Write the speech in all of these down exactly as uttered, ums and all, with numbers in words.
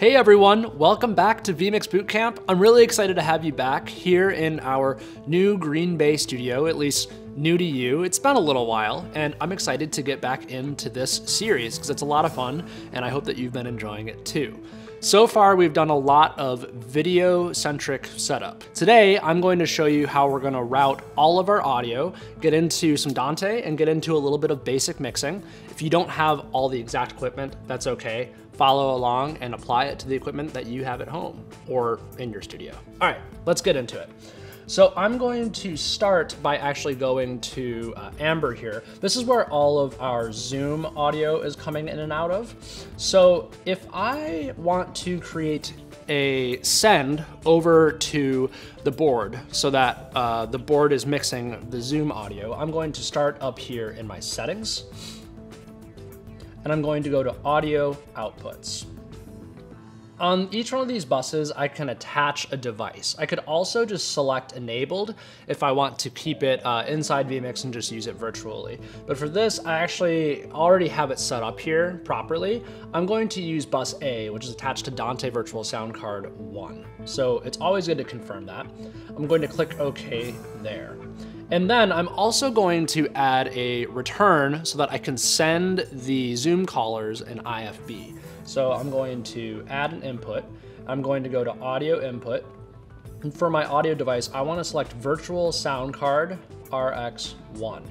Hey everyone, welcome back to vMix Bootcamp. I'm really excited to have you back here in our new Green Bay studio, at least new to you. It's been a little while, and I'm excited to get back into this series because it's a lot of fun, and I hope that you've been enjoying it too. So far, we've done a lot of video-centric setup. Today, I'm going to show you how we're gonna route all of our audio, get into some Dante, and get into a little bit of basic mixing. If you don't have all the exact equipment, that's okay. Follow along and apply it to the equipment that you have at home or in your studio. All right, let's get into it. So I'm going to start by actually going to uh, Amber here. This is where all of our Zoom audio is coming in and out of. So if I want to create a send over to the board so that uh, the board is mixing the Zoom audio, I'm going to start up here in my settings and I'm going to go to audio outputs. On each one of these buses, I can attach a device. I could also just select enabled if I want to keep it uh, inside vMix and just use it virtually. But for this, I actually already have it set up here properly. I'm going to use bus A, which is attached to Dante Virtual Soundcard one. So it's always good to confirm that. I'm going to click OK there. And then I'm also going to add a return so that I can send the Zoom callers an I F B. So I'm going to add an input. I'm going to go to audio input. And for my audio device, I want to select virtual sound card R X one.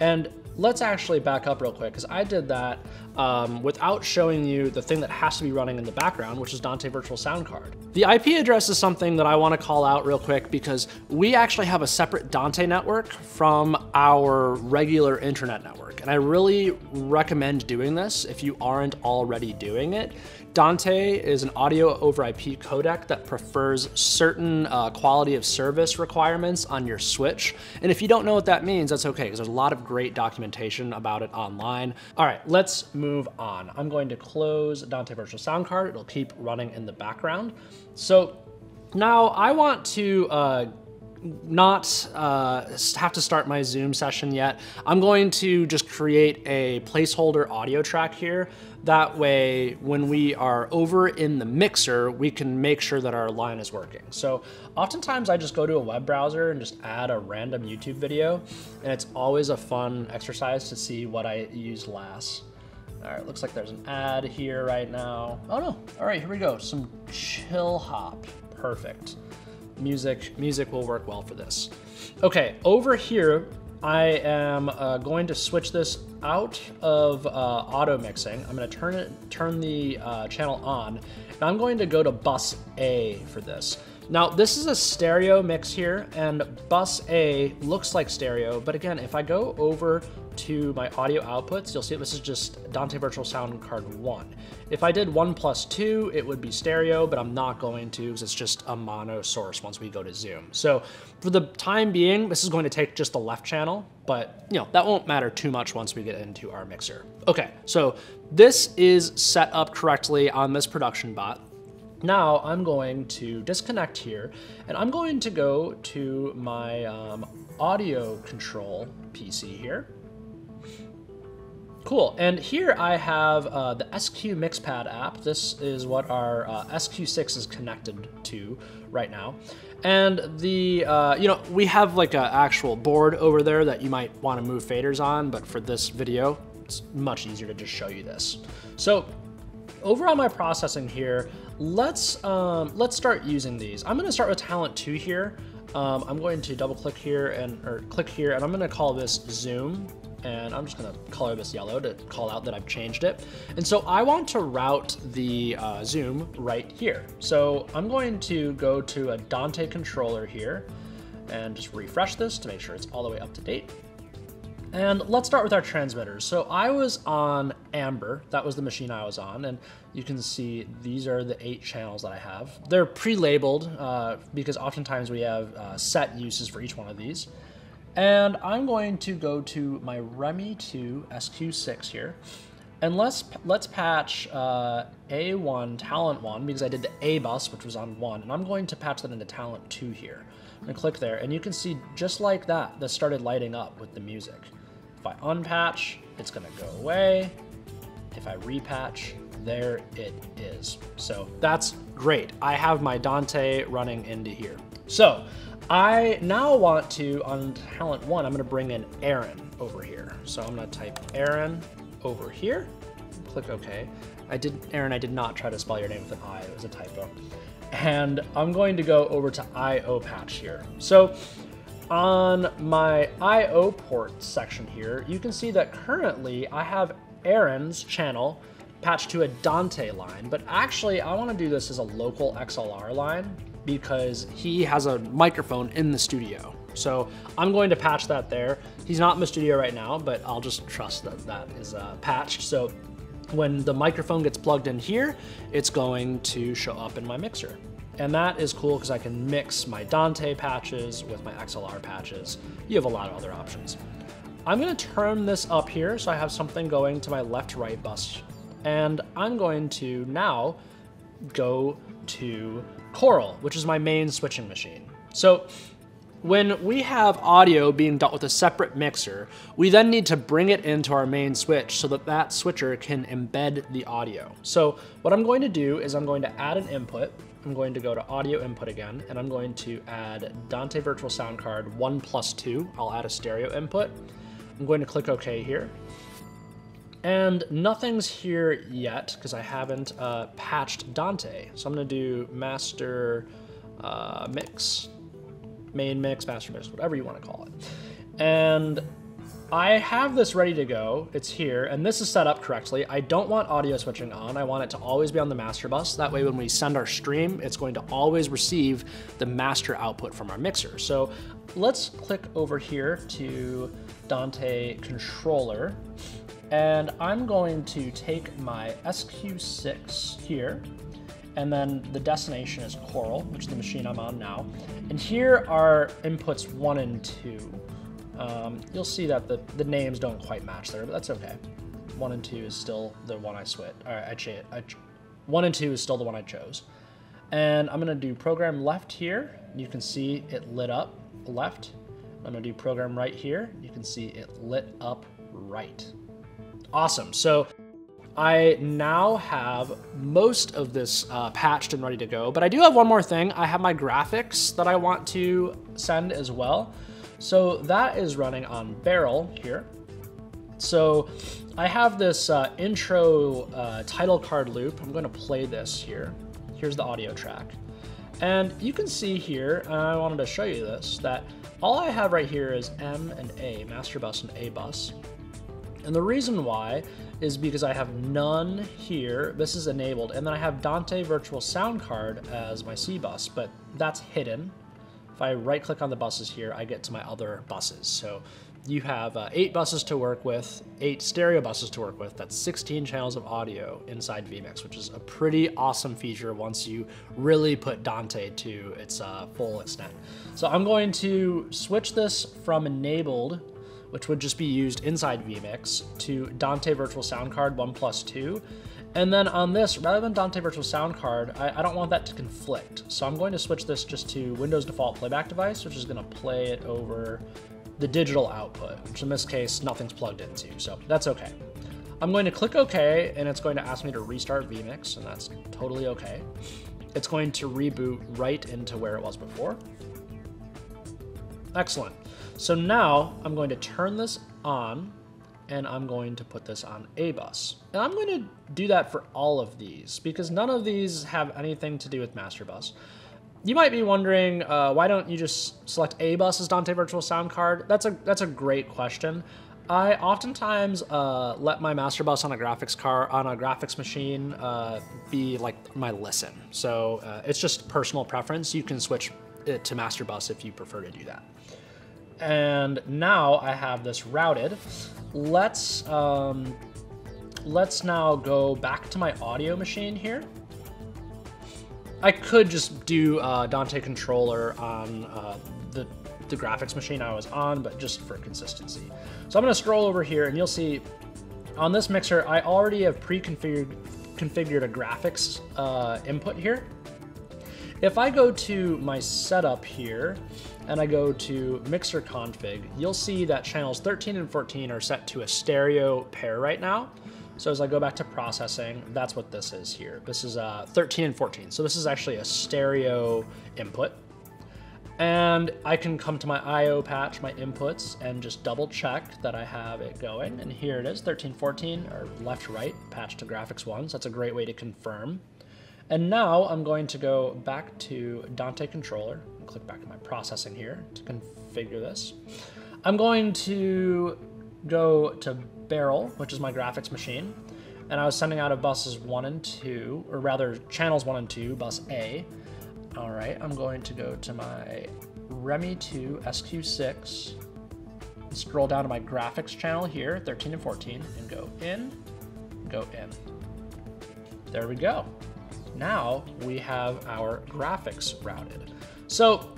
And let's actually back up real quick because I did that um, without showing you the thing that has to be running in the background, which is Dante Virtual Soundcard. The I P address is something that I want to call out real quick because we actually have a separate Dante network from our regular internet network. And I really recommend doing this if you aren't already doing it. Dante is an audio over I P codec that prefers certain uh, quality of service requirements on your switch. And if you don't know what that means, that's okay because there's a lot of great documentation about it online. All right, let's move on. I'm going to close Dante Virtual Soundcard. It'll keep running in the background. So now I want to uh, not uh, have to start my Zoom session yet. I'm going to just create a placeholder audio track here. That way, when we are over in the mixer, we can make sure that our line is working. So oftentimes I just go to a web browser and just add a random YouTube video. And it's always a fun exercise to see what I used last. All right, looks like there's an ad here right now. Oh no, all right, here we go. Some chill hop, perfect. Music, music will work well for this. Okay, over here, I am uh, going to switch this out of uh, auto mixing. I'm gonna turn it, turn the uh, channel on, and I'm going to go to bus A for this. Now, this is a stereo mix here, and bus A looks like stereo, but again, if I go over to my audio outputs, you'll see this is just Dante Virtual Soundcard one. If I did one plus two, it would be stereo, but I'm not going to because it's just a mono source once we go to Zoom. So for the time being, this is going to take just the left channel, but you know that won't matter too much once we get into our mixer. Okay, so this is set up correctly on this production bot. Now I'm going to disconnect here, and I'm going to go to my um, audio control P C here. Cool, and here I have uh, the S Q Mixpad app. This is what our uh, S Q six is connected to right now. And the, uh, you know, we have like an actual board over there that you might wanna move faders on, but for this video, it's much easier to just show you this. So over on my processing here, let's, um, let's start using these. I'm gonna start with Talent two here. Um, I'm going to double click here and, or click here, and I'm gonna call this Zoom. And I'm just gonna color this yellow to call out that I've changed it. And so I want to route the uh, Zoom right here. So I'm going to go to a Dante controller here and just refresh this to make sure it's all the way up to date. And let's start with our transmitters. So I was on Amber, that was the machine I was on, and you can see these are the eight channels that I have. They're pre-labeled uh, because oftentimes we have uh, set uses for each one of these. And I'm going to go to my Remy two S Q six here. And let's, let's patch uh, A one, Talent one, because I did the A bus, which was on one. And I'm going to patch that into Talent two here. I'm gonna click there, and you can see just like that, this started lighting up with the music. If I unpatch, it's gonna go away. If I repatch, there it is. So that's great. I have my Dante running into here. So I now want to, on talent one, I'm gonna bring in Aaron over here. So I'm gonna type Aaron over here, click okay. I did, Aaron, I did not try to spell your name with an I, it was a typo. And I'm going to go over to I O patch here. So on my I O port section here, you can see that currently I have Aaron's channel patched to a Dante line, but actually I wanna do this as a local X L R line because he has a microphone in the studio. So I'm going to patch that there. He's not in the studio right now, but I'll just trust that that is uh, patched. So when the microphone gets plugged in here, it's going to show up in my mixer. And that is cool because I can mix my Dante patches with my X L R patches. You have a lot of other options. I'm gonna turn this up here so I have something going to my left-right bus. And I'm going to now go to Choral, which is my main switching machine. So when we have audio being dealt with a separate mixer, we then need to bring it into our main switch so that that switcher can embed the audio. So what I'm going to do is I'm going to add an input. I'm going to go to audio input again, and I'm going to add Dante Virtual Soundcard one plus two. I'll add a stereo input. I'm going to click OK here. And nothing's here yet because I haven't uh, patched Dante. So I'm gonna do master uh, mix, main mix, master mix, whatever you wanna call it. And I have this ready to go, it's here, and this is set up correctly. I don't want audio switching on, I want it to always be on the master bus. That way when we send our stream, it's going to always receive the master output from our mixer. So let's click over here to Dante controller. And I'm going to take my S Q six here, and then the destination is Choral, which is the machine I'm on now. And here are inputs one and two. Um, you'll see that the, the names don't quite match there, but that's okay. One and two is still the one I switched. All right, I changed. One and two is still the one I chose. And I'm gonna do program left here. You can see it lit up left. I'm gonna do program right here. You can see it lit up right. Awesome, so I now have most of this uh, patched and ready to go, but I do have one more thing. I have my graphics that I want to send as well. So that is running on Barrel here. So I have this uh, intro uh, title card loop. I'm gonna play this here. Here's the audio track. And you can see here, and I wanted to show you this, that all I have right here is M and A, master bus and A bus. And the reason why is because I have none here, this is enabled, and then I have Dante Virtual Soundcard as my C bus, but that's hidden. If I right click on the buses here, I get to my other buses. So you have uh, eight buses to work with, eight stereo buses to work with, that's sixteen channels of audio inside vMix, which is a pretty awesome feature once you really put Dante to its uh, full extent. So I'm going to switch this from enabled, which would just be used inside vMix, to Dante Virtual Soundcard one plus two. And then on this, rather than Dante Virtual Soundcard, I, I don't want that to conflict. So I'm going to switch this just to Windows default playback device, which is gonna play it over the digital output, which in this case, nothing's plugged into, so that's okay. I'm going to click okay, and it's going to ask me to restart vMix, and that's totally okay. It's going to reboot right into where it was before. Excellent. So now I'm going to turn this on and I'm going to put this on A bus. And I'm going to do that for all of these because none of these have anything to do with master bus. You might be wondering, uh, why don't you just select A bus as Dante Virtual Soundcard? That's a, that's a great question. I oftentimes uh, let my master bus on a graphics car on a graphics machine uh, be like my listen. So uh, it's just personal preference. You can switch it to master bus if you prefer to do that. And now I have this routed. Let's um, let's now go back to my audio machine here. I could just do uh, Dante controller on uh, the, the graphics machine I was on, but just for consistency. So I'm gonna scroll over here and you'll see on this mixer, I already have pre-configured configured a graphics uh, input here. If I go to my setup here, and I go to mixer config, you'll see that channels thirteen and fourteen are set to a stereo pair right now. So as I go back to processing, that's what this is here. This is uh, thirteen and fourteen. So this is actually a stereo input. And I can come to my I O patch, my inputs, and just double check that I have it going. And here it is, thirteen, fourteen, or left, right, patch to graphics one. So that's a great way to confirm. And now I'm going to go back to Dante controller, click back to my processing here to configure this. I'm going to go to barrel, which is my graphics machine. And I was sending out of buses one and two, or rather channels one and two, bus A. All right, I'm going to go to my Remy two S Q six, scroll down to my graphics channel here, thirteen and fourteen, and go in, go in. There we go. Now we have our graphics routed. So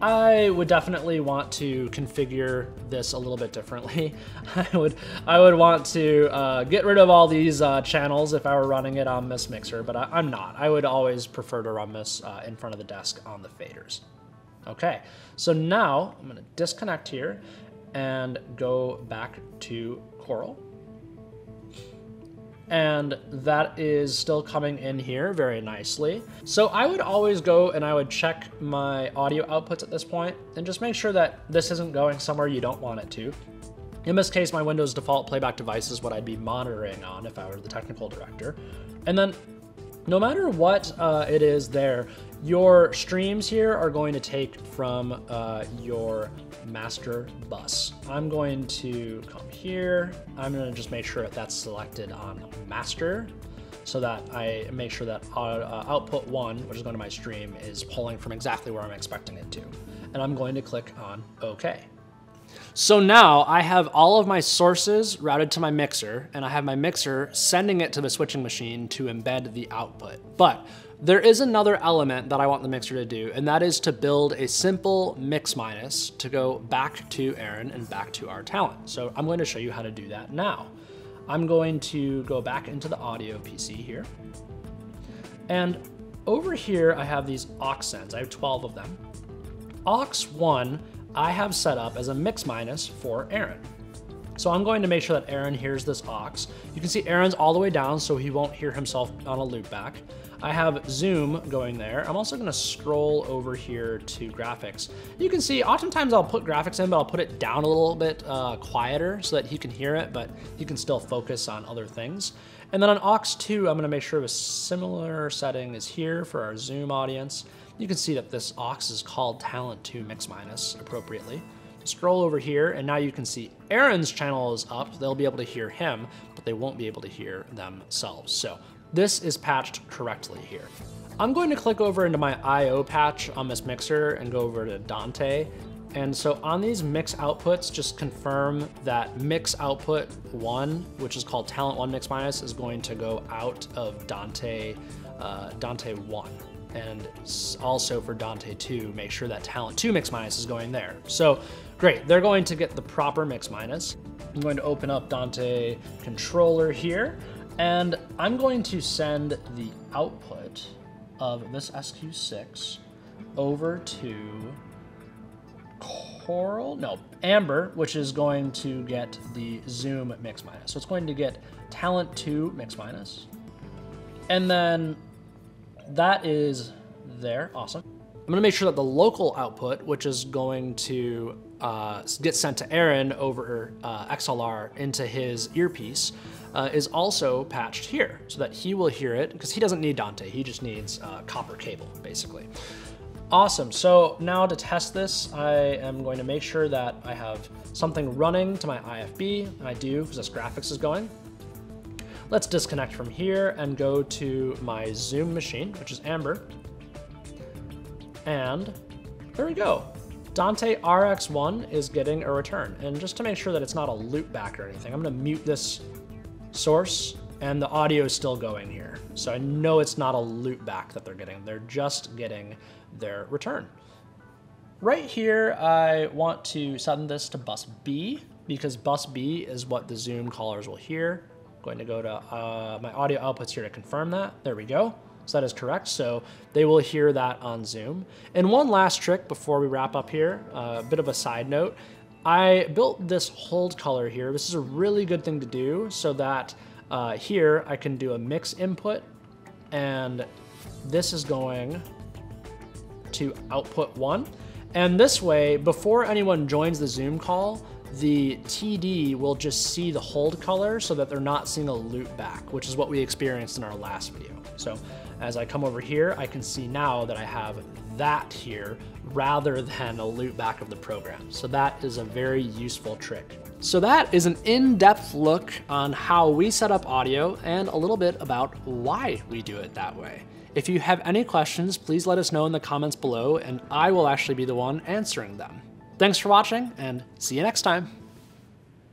I would definitely want to configure this a little bit differently. I would I would want to uh, get rid of all these uh, channels if I were running it on this mixer, but I, I'm not. I would always prefer to run this uh, in front of the desk on the faders. Okay, so now I'm gonna disconnect here and go back to Choral. And that is still coming in here very nicely. So I would always go and I would check my audio outputs at this point and just make sure that this isn't going somewhere you don't want it to. In this case, my Windows default playback device is what I'd be monitoring on if I were the technical director. And then no matter what uh, it is there, your streams here are going to take from uh, your master bus. I'm going to come here. I'm going to just make sure that that's selected on master so that I make sure that uh, output one, which is going to my stream, is pulling from exactly where I'm expecting it to. And I'm going to click on OK. So now I have all of my sources routed to my mixer, and I have my mixer sending it to the switching machine to embed the output. But there is another element that I want the mixer to do, and that is to build a simple mix minus to go back to Aaron and back to our talent. So I'm going to show you how to do that now. I'm going to go back into the audio P C here. And over here, I have these aux sends. I have twelve of them. aux one I have set up as a mix minus for Aaron. So I'm going to make sure that Aaron hears this aux. You can see Aaron's all the way down, so he won't hear himself on a loopback. I have Zoom going there. I'm also gonna scroll over here to graphics. You can see, oftentimes I'll put graphics in, but I'll put it down a little bit uh, quieter so that he can hear it, but he can still focus on other things. And then on aux two, I'm gonna make sure a similar setting is here for our Zoom audience. You can see that this aux is called Talent two Mix Minus appropriately. Scroll over here, and now you can see Aaron's channel is up. They'll be able to hear him, but they won't be able to hear themselves. So this is patched correctly here. I'm going to click over into my I O patch on this mixer and go over to Dante. And so on these mix outputs, just confirm that mix output one, which is called Talent one Mix Minus, is going to go out of Dante, uh, Dante one. And also for Dante two, make sure that Talent two Mix Minus is going there. So great, they're going to get the proper Mix Minus. I'm going to open up Dante Controller here, and I'm going to send the output of this S Q six over to Coral, no, Amber, which is going to get the Zoom Mix Minus. So it's going to get Talent two Mix Minus, and then that is there, awesome. I'm gonna make sure that the local output, which is going to uh, get sent to Aaron over uh, X L R into his earpiece, uh, is also patched here so that he will hear it, because he doesn't need Dante, he just needs uh, copper cable, basically. Awesome, so now to test this, I am going to make sure that I have something running to my I F B, and I do, because this graphics is going. Let's disconnect from here and go to my Zoom machine, which is Amber. And there we go. Dante R X one is getting a return. And just to make sure that it's not a loopback or anything, I'm gonna mute this source, and the audio is still going here. So I know it's not a loopback that they're getting. They're just getting their return. Right here, I want to send this to bus B, because bus B is what the Zoom callers will hear. Going to go to uh, my audio outputs here to confirm that. There we go. So that is correct. So they will hear that on Zoom. And one last trick before we wrap up here, a uh, bit of a side note. I built this hold color here. This is a really good thing to do so that Uh, here I can do a mix input, and this is going to output one. And this way, before anyone joins the Zoom call, the T D will just see the hold color so that they're not seeing a loop back, which is what we experienced in our last video. So as I come over here, I can see now that I have that here rather than a loop back of the program. So that is a very useful trick. So that is an in-depth look on how we set up audio and a little bit about why we do it that way. If you have any questions, please let us know in the comments below, and I will actually be the one answering them. Thanks for watching, and see you next time.